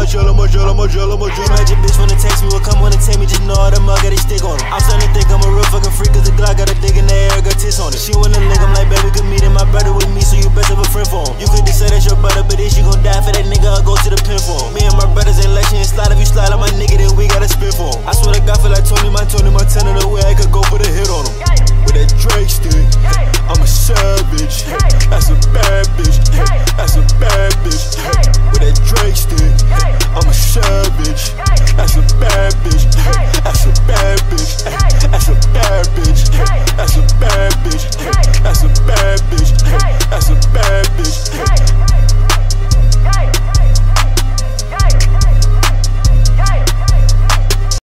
Much, your bitch wanna text me, will come wanna take me, just know all the mug got a stick on it. I'm starting to think I'm a real fucking freak, cause the Glock got a dick in the air, got tits on it. She wanna lick, I'm like, baby, good meeting my brother with me, so you best have a friend for him. You could just say that's your brother, but if you gon' die for that nigga, I'll go to the pin for him. Me and my brothers ain't like shit, slide, if you slide on my nigga, then we got a spin for him. I swear to God, feel like Tony Montana, the way I could go put a hit on him. With that Drake stick, I'm a savage.